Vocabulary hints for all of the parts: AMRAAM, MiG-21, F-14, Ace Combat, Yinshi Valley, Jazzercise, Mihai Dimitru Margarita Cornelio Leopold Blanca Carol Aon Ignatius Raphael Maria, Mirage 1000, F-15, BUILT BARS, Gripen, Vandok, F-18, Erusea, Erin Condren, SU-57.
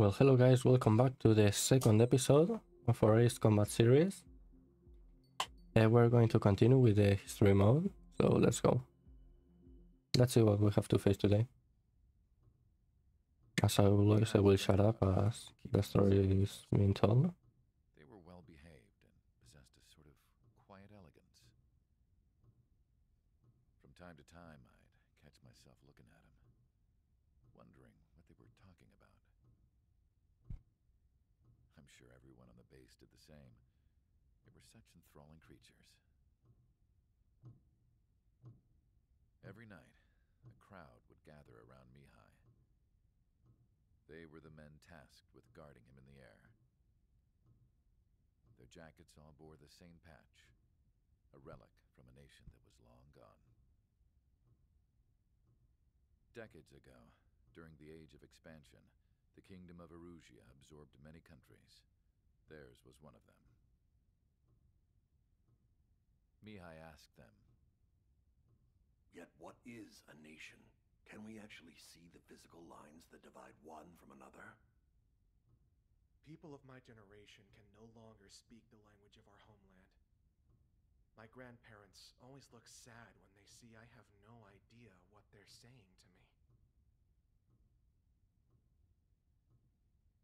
Well, hello guys, welcome back to the second episode of our Ace Combat series. We're going to continue with the history mode, so let's go. Let's see what we have to face today. As always, I will shut up as the story is being told. They were well behaved and possessed a sort of quiet elegance. From time to time, I'd catch myself looking at them, wondering what they were talking about. I'm sure everyone on the base did the same. They were such enthralling creatures. Every night, a crowd would gather around Mihai. They were the men tasked with guarding him in the air. Their jackets all bore the same patch, a relic from a nation that was long gone. Decades ago, during the Age of Expansion, the Kingdom of Erusea absorbed many countries. Theirs was one of them. Mihai asked them, "Yet what is a nation? Can we actually see the physical lines that divide one from another?" "People of my generation can no longer speak the language of our homeland. My grandparents always look sad when they see I have no idea what they're saying to me."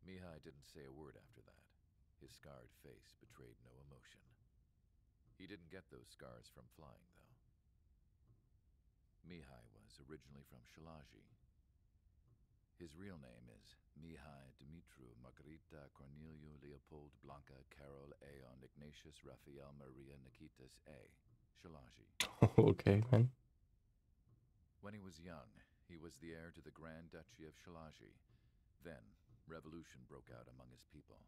Mihai didn't say a word after that. His scarred face betrayed no emotion. He didn't get those scars from flying, though. Mihai was originally from Shalaji. His real name is Mihai Dimitru Margarita Cornelio Leopold Blanca Carol Aon Ignatius Raphael Maria Nikitas A. Shalaji. Okay, man. When he was young, he was the heir to the Grand Duchy of Shalaji. Then, revolution broke out among his people.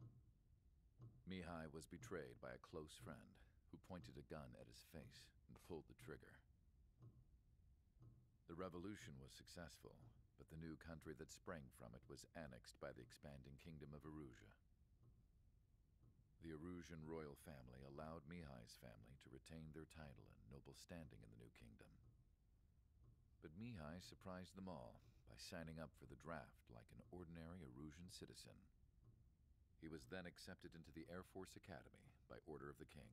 Mihai was betrayed by a close friend who pointed a gun at his face and pulled the trigger. The revolution was successful, but the new country that sprang from it was annexed by the expanding Kingdom of Erusea. The Erusean royal family allowed Mihai's family to retain their title and noble standing in the new kingdom. But Mihai surprised them all by signing up for the draft like an ordinary Erusean citizen. He was then accepted into the Air Force Academy by order of the king.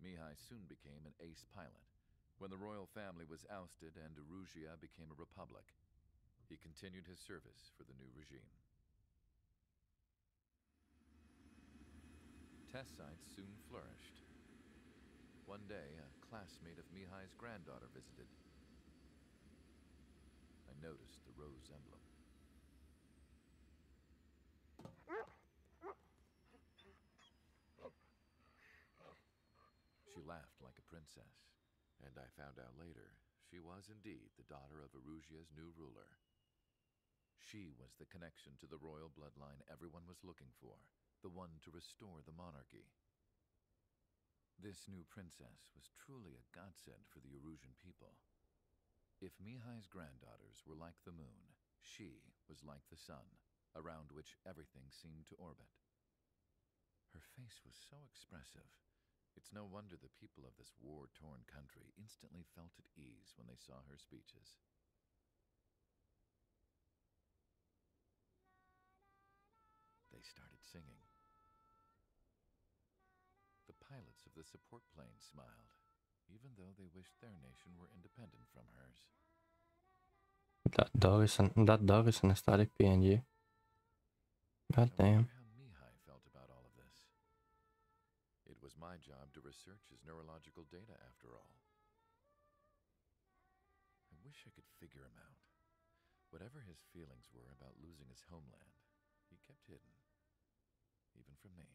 Mihai soon became an ace pilot. When the royal family was ousted and Erusea became a republic, he continued his service for the new regime. Test sites soon flourished. One day, a classmate of Mihai's granddaughter visited. I noticed the rose emblem. She laughed like a princess. And I found out later, she was indeed the daughter of Erusea's new ruler. She was the connection to the royal bloodline everyone was looking for, the one to restore the monarchy. This new princess was truly a godsend for the Erusean people. If Mihai's granddaughters were like the moon, she was like the sun, around which everything seemed to orbit. Her face was so expressive. It's no wonder the people of this war-torn country instantly felt at ease when they saw her speeches. They started singing. The pilots of the support plane smiled, even though they wished their nation were independent from hers. That dog is an static PNG. God damn. Was my job to research his neurological data after all. I wish I could figure him out. Whatever his feelings were about losing his homeland, he kept hidden, even from me.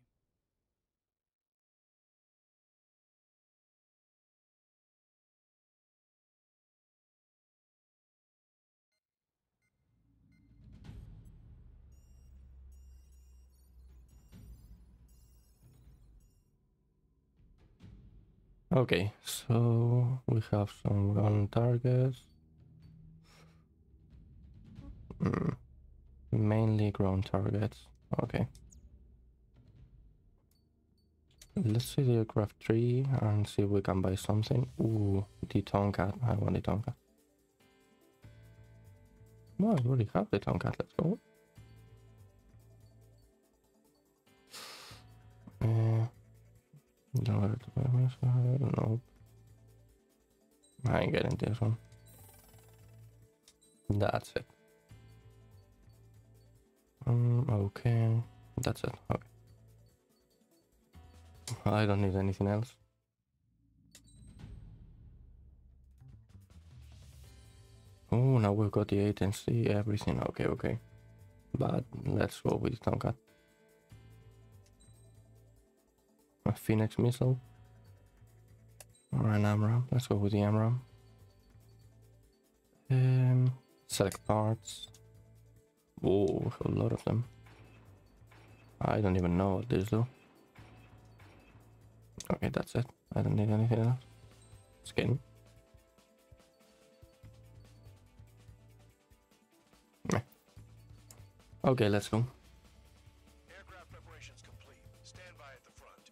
Okay, so we have some gun targets, mainly ground targets. Okay, let's see the aircraft tree and see if we can buy something. Ooh, the Tomcat, I want the Tomcat. No, I already have the Tomcat, let's go. Nope. I ain't getting this one. That's it. Okay. That's it. Okay. I don't need anything else. Oh, now we've got the agency, everything. Okay, okay. But let's go with Tomcat. A Phoenix missile. Or an AMRAAM. Let's go with the AMRAAM. Select parts. Oh, a lot of them. I don't even know what these do. Okay, that's it. I don't need anything else. Skin. Okay, let's go. Aircraft preparations complete. Stand by at the front.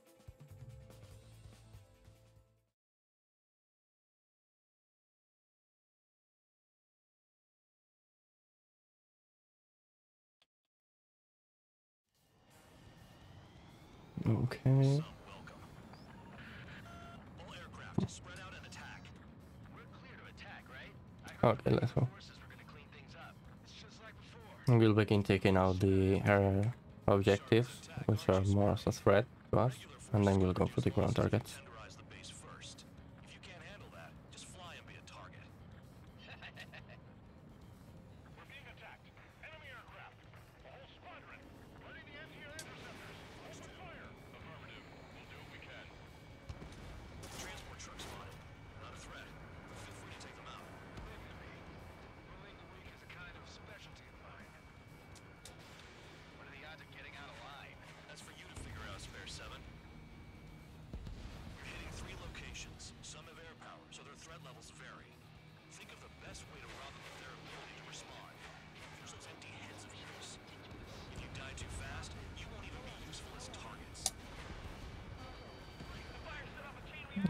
Okay. All aircraft spread out and attack. We're clear to attack, right? Okay, let's go. We'll begin taking out the objectives, which are more as a threat to us, and then we'll go for the ground targets.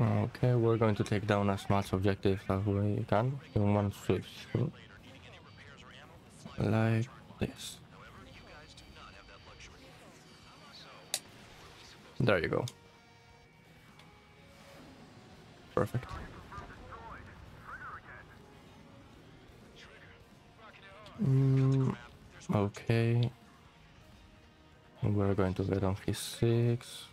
Okay, we're going to take down as much objectives as we can in one sweep, like this. There you go. Perfect. Okay, we're going to get on his six.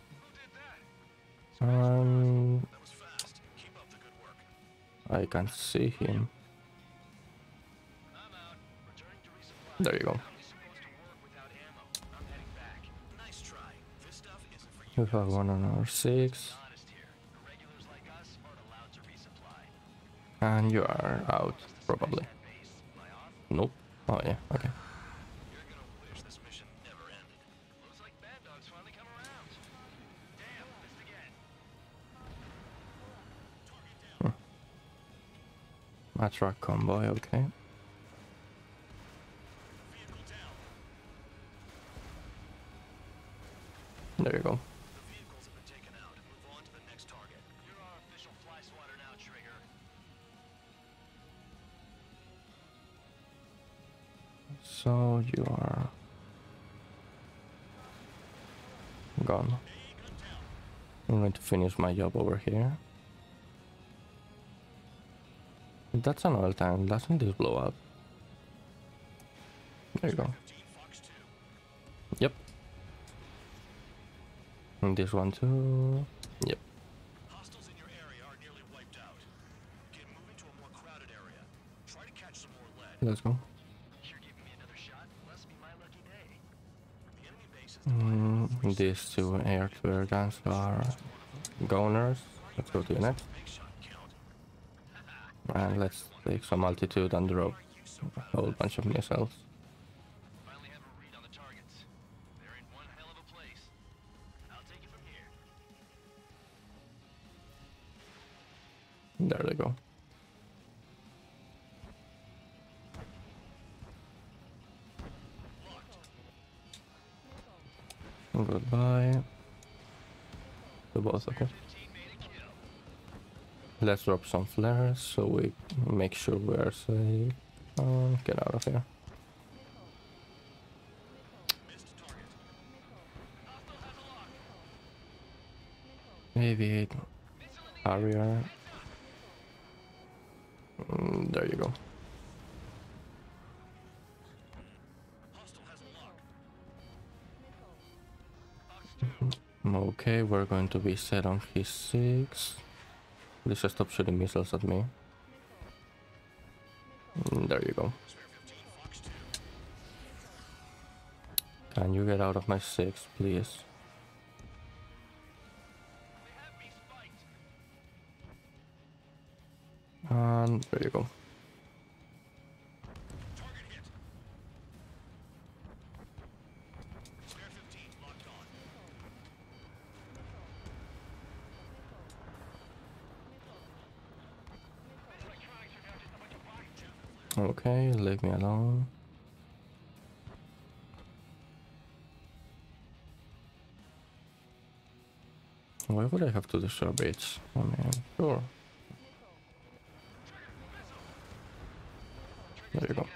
I can see him. There you go. We have one on our six. And you are out, probably. Nope. Oh yeah, okay. A truck convoy, okay. There you go. The vehicles have been taken out. Move on to the next target. You're our official fly swatter now, Trigger. So you are gone. I'm going to finish my job over here. That's an oil tank, doesn't this blow up? There you go. Yep. And this one too. Yep. Hostiles in your area are nearly wiped out. Get moving to a more crowded area. Try to catch some more lead. Let's go. You're giving me another shot, bless me my lucky day. The enemy base is these two air-to-air guns are goners. Let's go to the next. And let's take some altitude and drop a whole bunch of missiles. Finally have a read on the targets. They're in one hell of a place. I'll take it from here. There they go. Locked. Goodbye. The boss, okay. Let's drop some flares so we make sure we're safe. Get out of here. heavy carrier. There you go. Okay, we're going to be set on his 6. Please stop shooting missiles at me. There you go. Can you get out of my 6, please? And there you go. Okay, leave me alone. Why would I have to disturb it? I mean, sure. There you go.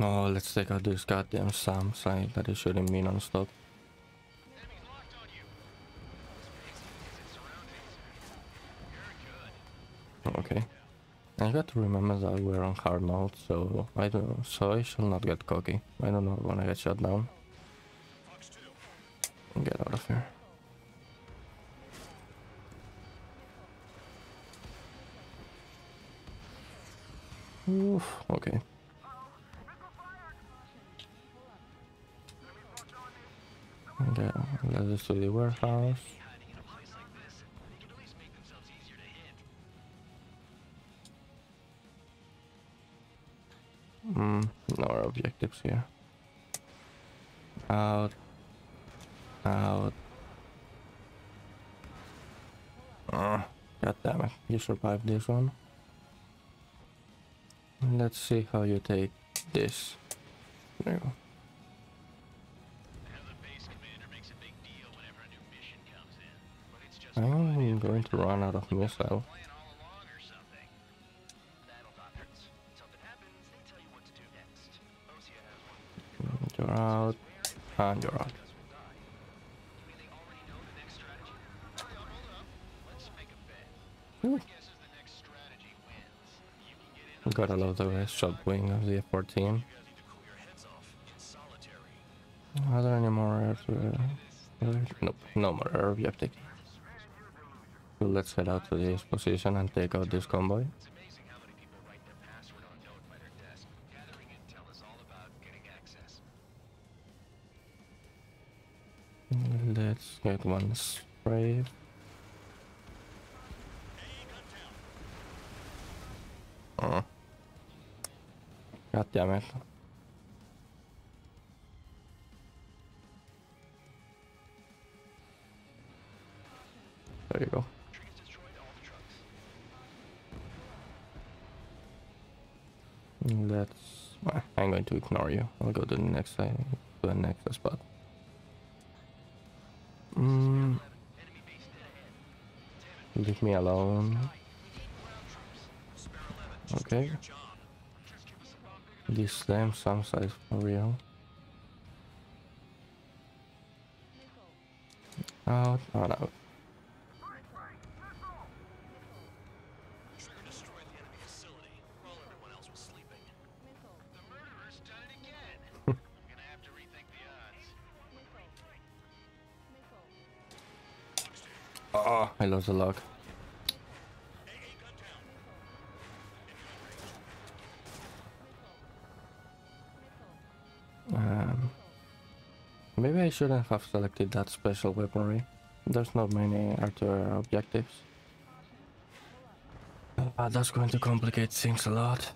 Oh, let's take out this goddamn SAM site that is shooting me non-stop. Okay, I got to remember that we're on hard mode, so I shall not get cocky. I do not want to get shot down. Get out of here. Oof, okay. Okay, let's just do the warehouse. No objectives here. Out. Out. God damn it. You survived this one. Let's see how you take this. There you go. I'm going to run out of missile. You're out, and you're out. Gotta love the sub wing of the F-14. Are there any more air to... Nope, no more air objective. So let's head out to this position and take out this convoy. Let's get one spray. God damn it. There you go. I'm going to ignore you. I'll go to the next side, to the next spot. Leave me alone. Okay. This damn SAM site for real. Out, out, out. Oh, I lost the lock. Maybe I shouldn't have selected that special weaponry. There's not many artillery objectives. But that's going to complicate things a lot.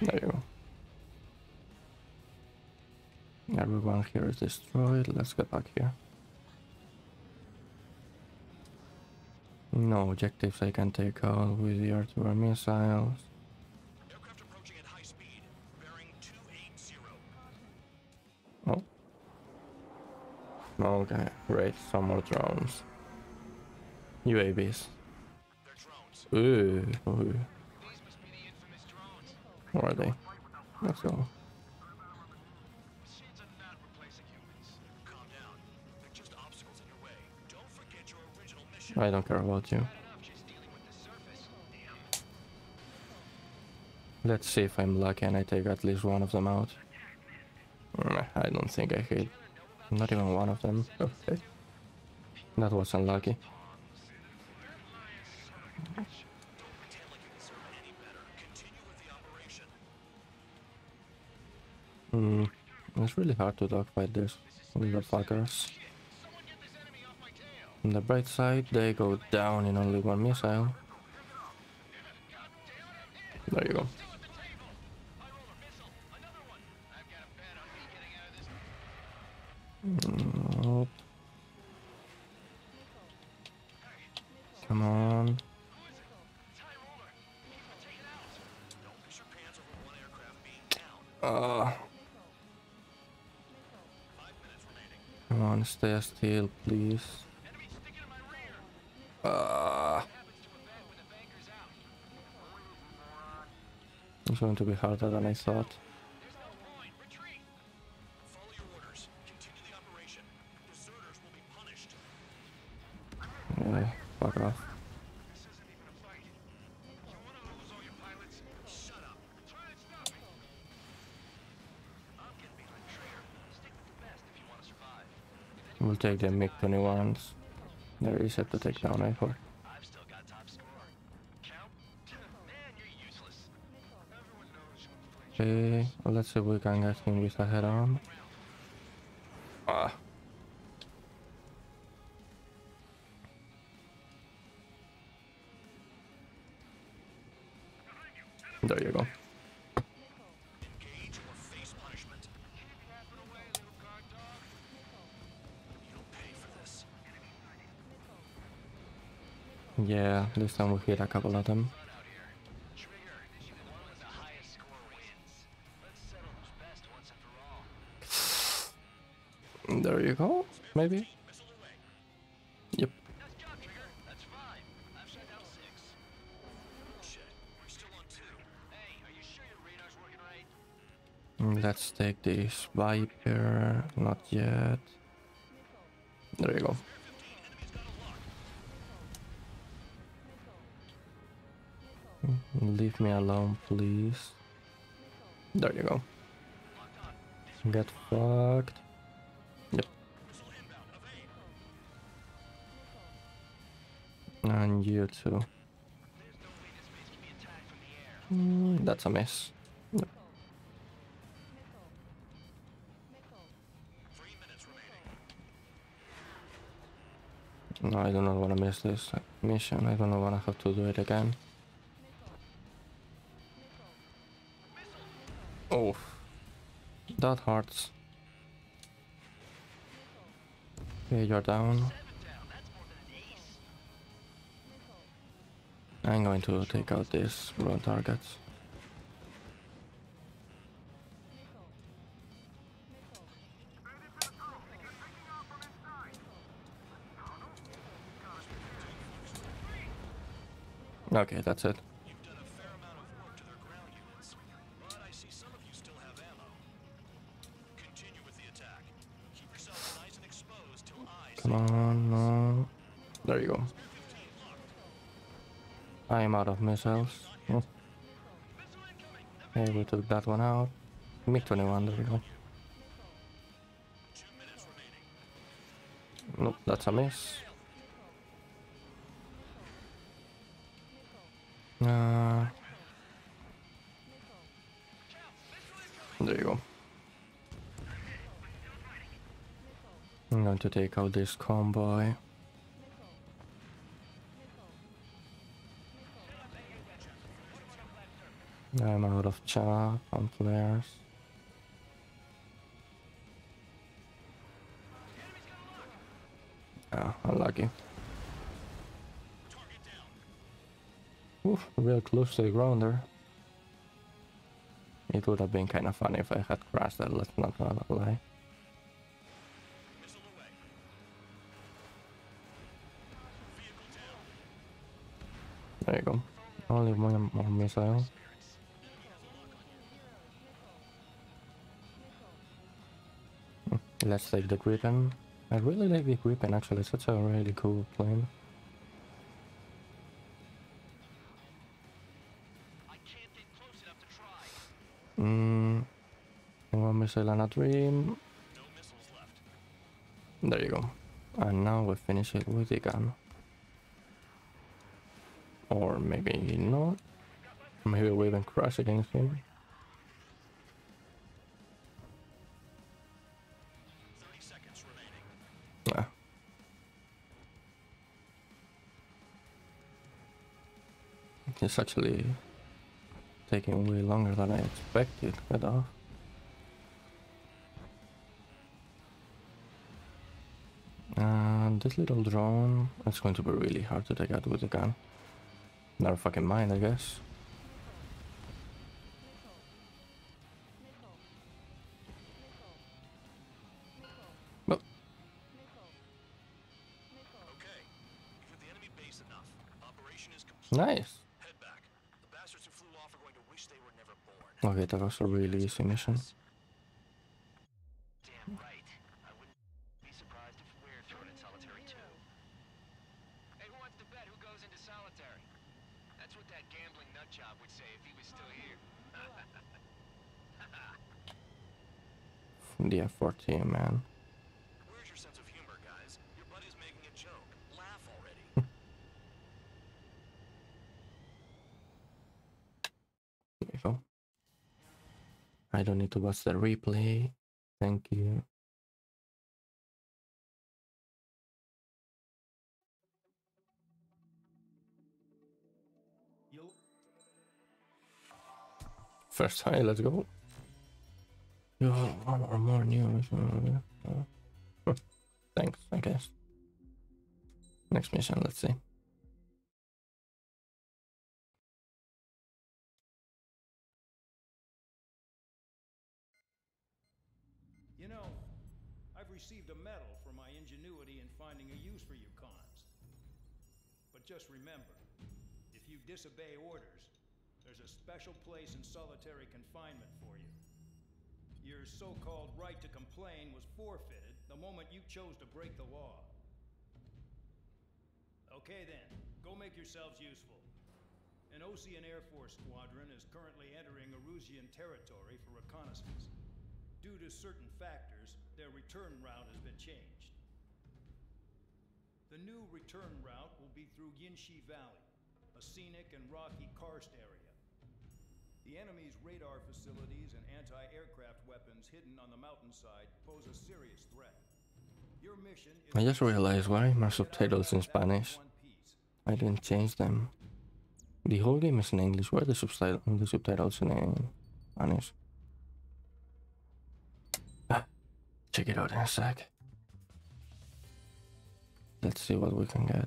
There you go. Everyone here is destroyed. Let's get back here. No objectives I can take out with the artillery missiles. Aircraft approaching at high speed. Okay, great. Some more drones. UAVs. Ooh. Ooh. Where are they? Let's go. I don't care about you. Let's see if I'm lucky and I take at least one of them out. I don't think I hit. Not even one of them. Okay. That was unlucky. It's really hard to dogfight this with the fuckers. On the bright side, they go down in only one missile. There you go. Nope. Come on. Come on, stay still, please. It's going to be harder than I thought. Yeah, fuck off. We'll take the MiG-21s. They're easy to take down, I thought. Okay, let's see if we can get him with a head-on. Ah. There you go. Yeah, this time we hit a couple of them. There you go, maybe? Yep. Let's take this Viper, not yet. There you go. Leave me alone, please. There you go. Get fucked. Yep. And you too. That's a mess. Yep. No, I do not want to miss this mission. I do not want to have to do it again. Oh, that hurts. Okay, you're down. I'm going to take out these drone targets. Okay, that's it. No. There you go. I am out of missiles. Oh. Hey, we took that one out. MiG-21, there you go. Nope, that's a miss. There you go. I'm going to take out this convoy. I'm out of chop and flares. Ah, unlucky. Oof, real close to the ground there. It would have been kind of funny if I had crashed that, let's not lie. There you go. Only one more missile. Let's save the Gripen. I really like the Gripen actually, it's such a really cool plane. One missile and a dream. There you go. And now we finish it with the gun. Or maybe not. Maybe we even crash against him. It's actually taking way longer than I expected. Get off. And this little drone, it's going to be really hard to take out with a gun. Never fucking mind, I guess. Nice. Okay, that was a really easy mission. Damn right. I wouldn't be surprised if we're thrown in solitary too. Hey, who wants to bet who goes into solitary? That's what that gambling nut job would say if he was still here. From the F-14, man. Where's your sense of humor, guys? Your buddy's making a joke. Laugh already. There you go. I don't need to watch the replay. Thank you. First time, let's go. You have one or more news. Thanks, I guess. Next mission, let's see. Received a medal for my ingenuity in finding a use for you cons. But just remember, if you disobey orders, there's a special place in solitary confinement for you. Your so-called right to complain was forfeited the moment you chose to break the law. Okay then, go make yourselves useful. An Ocean Air Force squadron is currently entering Erusean territory for reconnaissance. Due to certain factors, their return route has been changed. The new return route will be through Yinshi Valley, a scenic and rocky karst area. The enemy's radar facilities and anti-aircraft weapons hidden on the mountainside pose a serious threat. Your mission is... I just realized why my subtitles in Spanish. I didn't change them. The whole game is in English. Why are the subtitles in Spanish? Check it out in a sec. Let's see what we can get.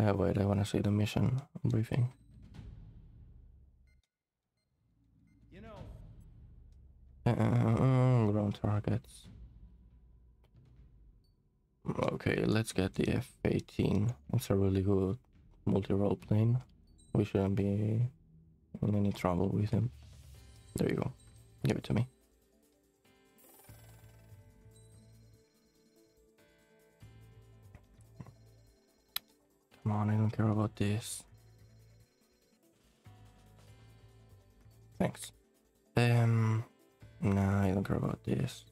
Oh wait, I want to see the mission briefing. Ground targets. Okay, let's get the F-18. It's a really good multi-role plane. We shouldn't be in any trouble with him. There you go. Give it to me. Come on, I don't care about this. Thanks. No, I don't care about this.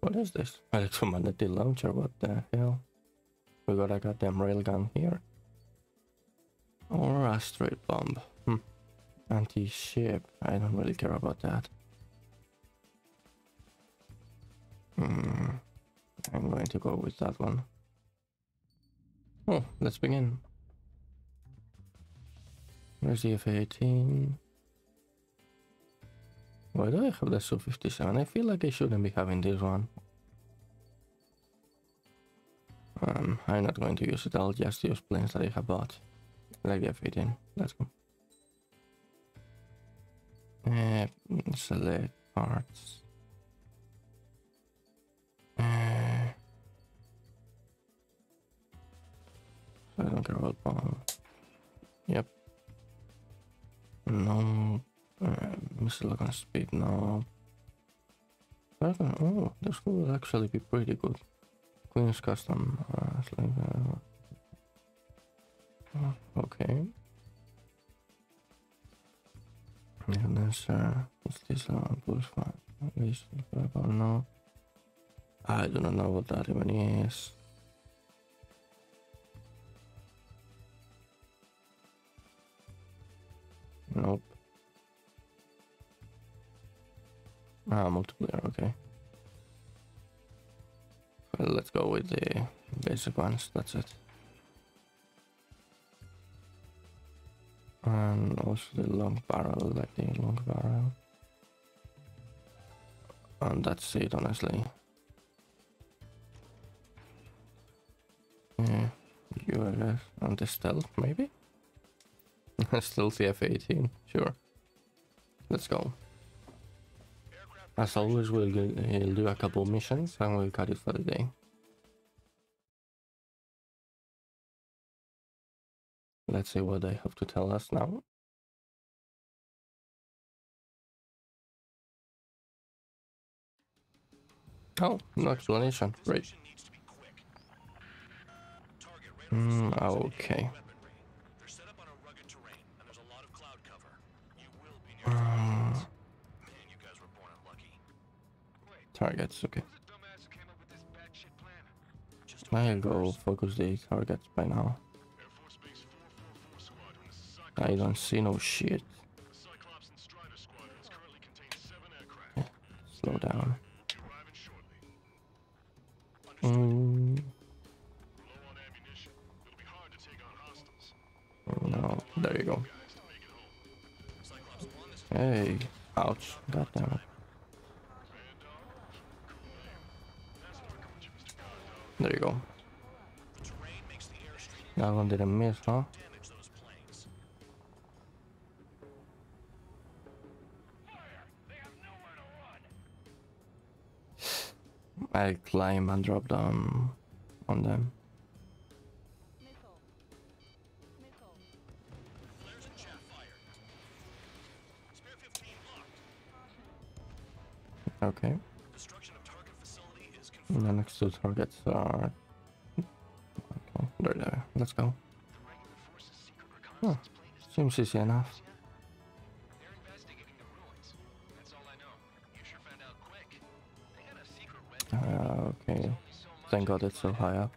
What is this? Electromagnetic launcher, what the hell? We got a goddamn railgun here. Or a straight bomb. Anti-ship, I don't really care about that. I'm going to go with that one. Oh, let's begin. Where's the F-18? Why do I have the SU-57? I feel like I shouldn't be having this one. I'm not going to use it, I'll just use planes that I have bought. Like the F-18, let's go. Select parts. I don't care about bomb. Yep. No. Missile gun speed, no. Oh, this could actually be pretty good. Queen's custom. Okay. And there's what's this +5? No. I do not know what that even is. Nope. Ah, multiplayer, okay. Well, let's go with the basic ones, that's it. And also the long barrel, like the long barrel. And that's it, honestly. Yeah, ULS and the stealth, maybe? Stealthy F-18, sure. Let's go. As always, we'll do a couple missions and we'll cut it for the day. Let's see what they have to tell us now. Oh, no explanation. Great. Okay. Targets, okay. I'll go focus the targets by now. I don't see no shit. Yeah, slow down. No, there you go. Hey, ouch, god damn it. There you go. That one didn't miss, huh? I'll climb and drop down on them. Okay. The next two targets are... Okay, they're there. Let's go. Oh, seems easy enough. Okay. Thank god it's so high up.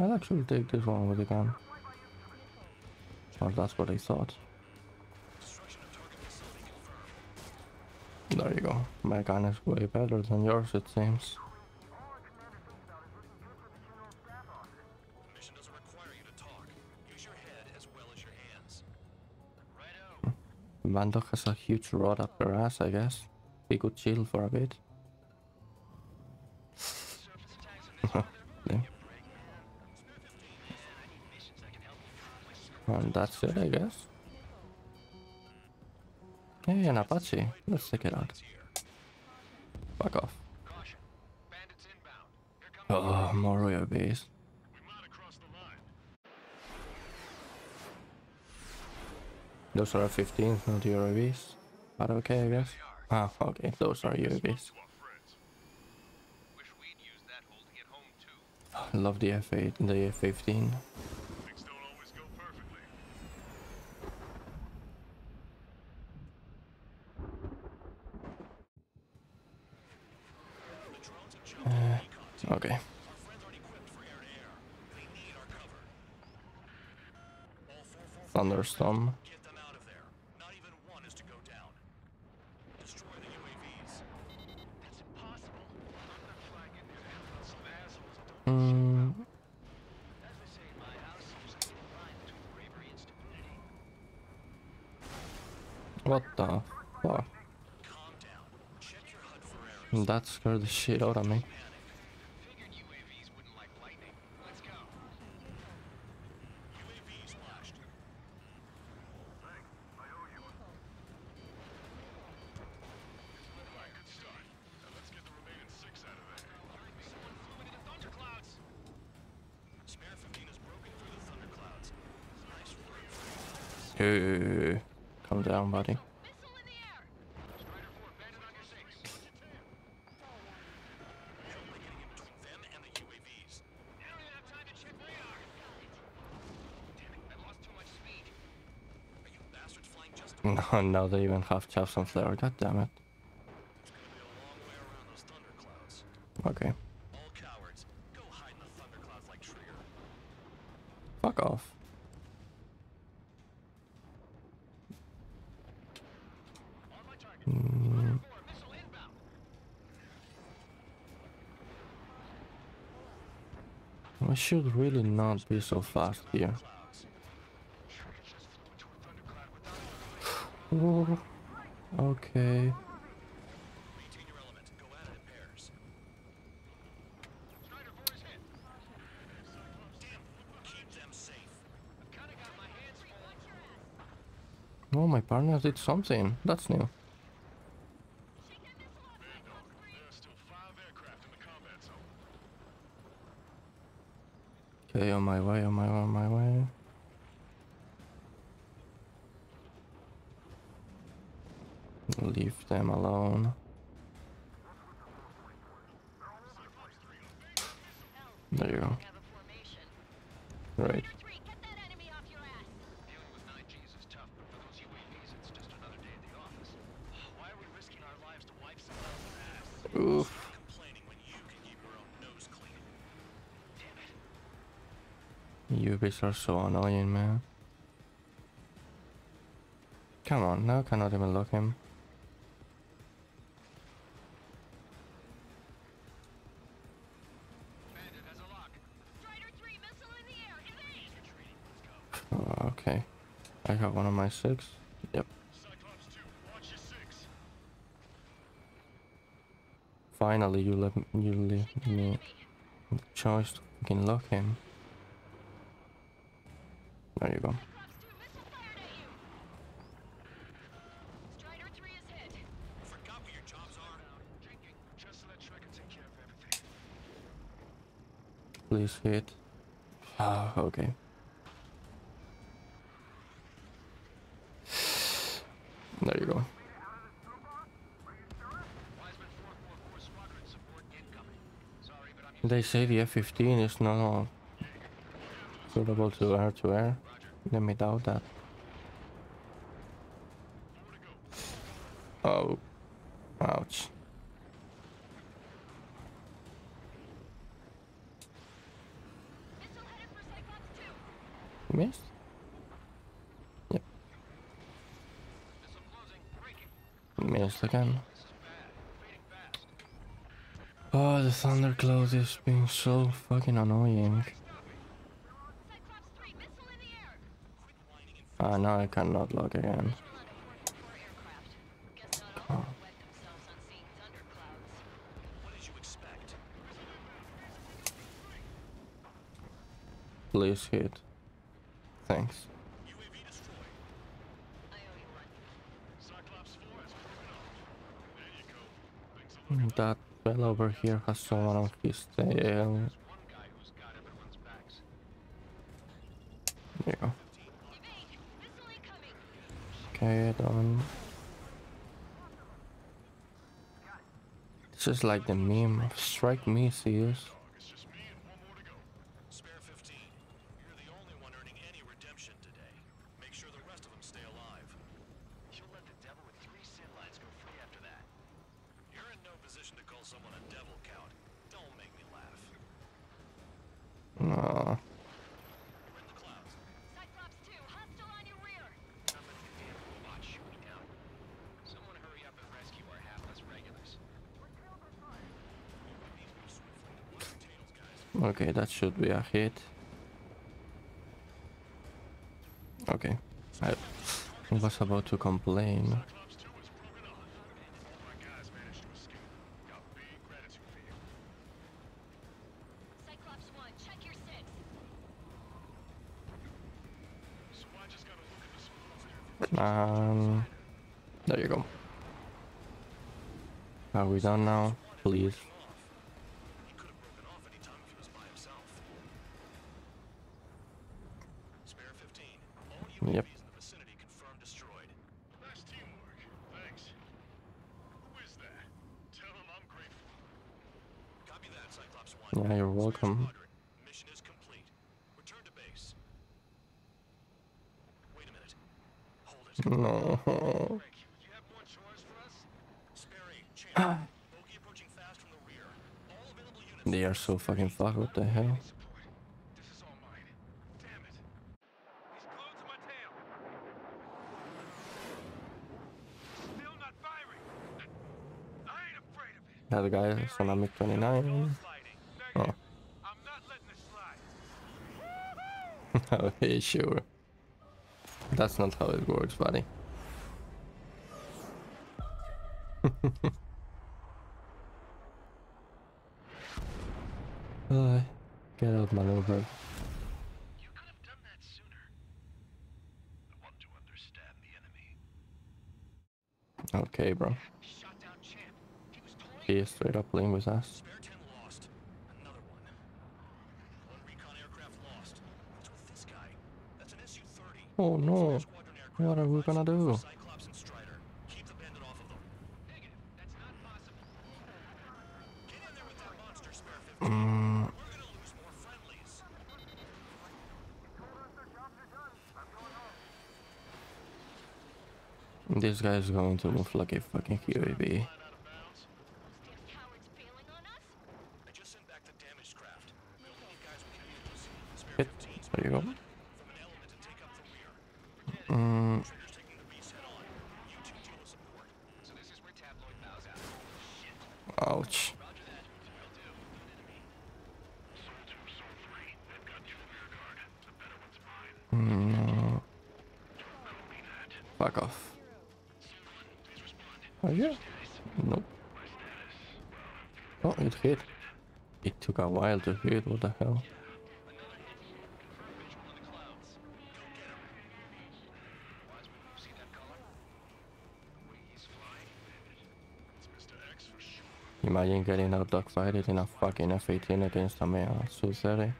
I'll actually take this one with a gun. Or that's what I thought. There you go. My gun is way better than yours, it seems. Vandok has a huge rod up her ass, I guess. He could chill for a bit. Yeah. And that's it, I guess. Hey, an Apache. Let's take it out. Fuck off. Oh, more royal base. Those are F-15s, not UAVs. But okay, I guess. Ah, okay, those are UAVs. I love the F-8, the F-15. Okay. Thunderstorm. Get them out of there. Not even one is to go down. Destroy the UAVs. That's impossible. As I say, my house seems to be aligned between bravery and stupidity. What the fuck? Calm down. Check your HUD for errors. That scared the shit out of me. Come down, buddy. No, now they even have to have some flare. God damn it. Okay. Fuck off. I should really not be so fast here. Ooh, okay. Oh, my partner did something. That's new. Okay, on my way, on my way, on my way. Leave them alone. There you go. Right. Oof. You bitches are so annoying, man. Come on, now I cannot even lock him. Okay, I got one of my six. Yep. Finally, you leave me the choice to fucking lock him. There you go. Please hit. Ah, okay. There you go. They say the F-15 is not suitable to air. Let me doubt that. Oh, ouch. Missed? Yep. Missed again. Oh, the thundercloud is being so fucking annoying. Ah, now I cannot lock again. Oh. Please hit. Thanks. That fella over here has someone on his tail. Yeah. Okay, done. This is like the meme. Strike me, Sears. Okay, that should be a hit. Okay, I was about to complain. There you go. Are we done now? Please. Yep. Yeah, you're welcome. Mission is complete. Return to base. Wait a minute. Hold it. No. You have more chores for us? Sperry, Chandler, Bogey approaching fast from the rear. All available units. They are so fucking fucked. What the hell? This is all mine. Damn it. He's glued to my tail. Still not firing. I ain't afraid of it. That guy is on Amic 29. Oh. I'm not letting it slide. Okay, sure. That's not how it works, buddy. Get out, maneuver. You could have done that sooner. I want to understand the enemy. Okay, bro. He is straight up playing with us. Oh no, what are we gonna do? This guy is going to move like a fucking QAB. Hit. There you go. Ouch. No. Fuck off. Are you? Nope. Oh, it hit. It took a while to hit. What the hell? Imagine getting out dogfighted in a fucking F-18 against a SU-57.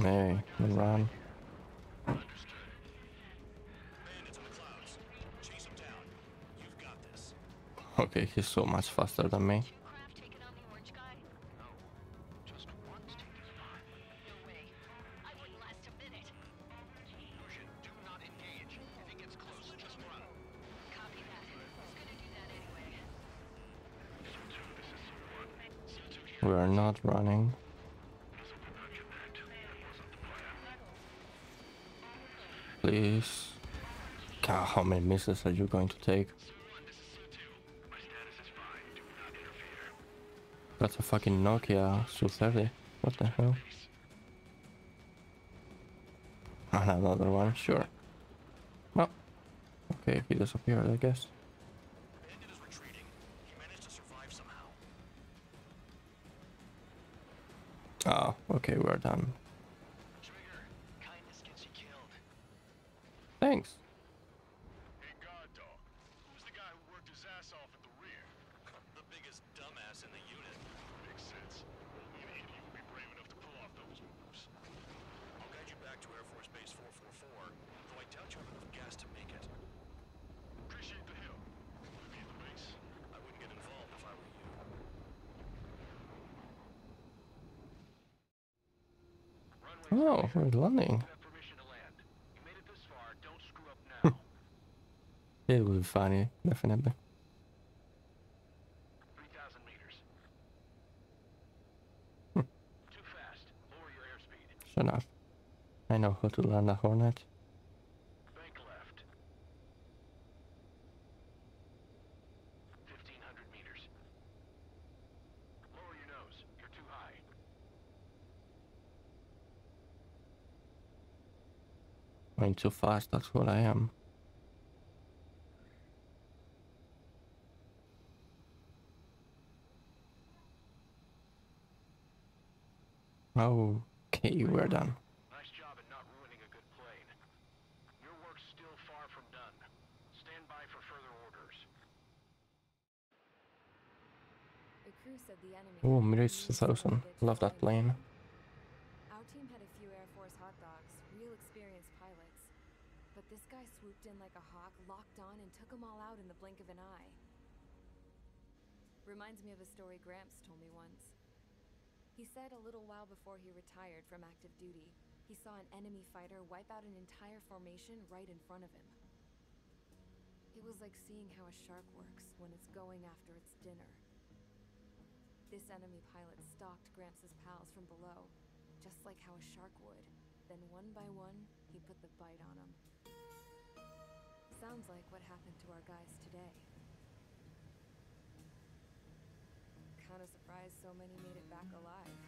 Hey, run. Okay, he's so much faster than me. We are not running. Please. God, how many misses are you going to take? That's a fucking Nokia SU-30. What the hell? And another one, sure. Well, okay, he disappeared, I guess. Bandit is retreating. He managed to survive somehow. Oh, okay, we're done. Trigger, kindness gets you killed. Thanks. Oh, we're landing. It will be funny, definitely. 3,000 meters. Too fast. Lower your airspeed. Shut up. I know how to land a Hornet. Bank left. 1,500 meters. Lower your nose. You're too high. Going too fast, that's what I am. Okay, we're done. Nice job at not ruining a good plane. Your work's still far from done. Stand by for further orders. The crew said the Oh, Mirage 1000. Love that plane. Our team had a few Air Force hot dogs, real experienced pilots. But this guy swooped in like a hawk, locked on, and took them all out in the blink of an eye. Reminds me of a story Gramps told me once. He said a little while before he retired from active duty, he saw an enemy fighter wipe out an entire formation right in front of him. It was like seeing how a shark works when it's going after its dinner. This enemy pilot stalked Gramps' pals from below, just like how a shark would. Then one by one, he put the bite on them. Sounds like what happened to our guys today. Kinda surprised so many made it back alive.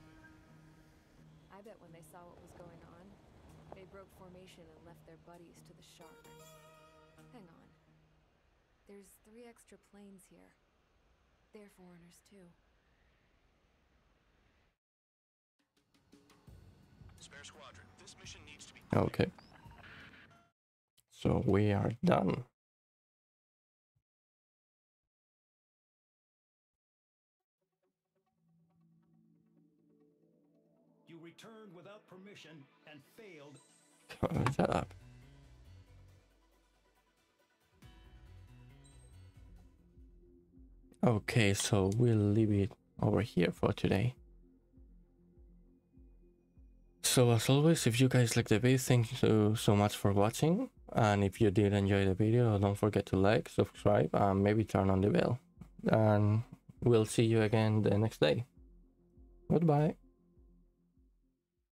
I bet when they saw what was going on, they broke formation and left their buddies to the shark. Hang on. There's 3 extra planes here. They're foreigners too. Spare squadron. This mission needs to be okay. So we are done. You returned without permission and failed. Shut up. Okay, so we'll leave it over here for today. So as always, if you guys like the video, thank you so much for watching. And if you did enjoy the video, don't forget to like, subscribe, and maybe turn on the bell. And we'll see you again the next day. Goodbye.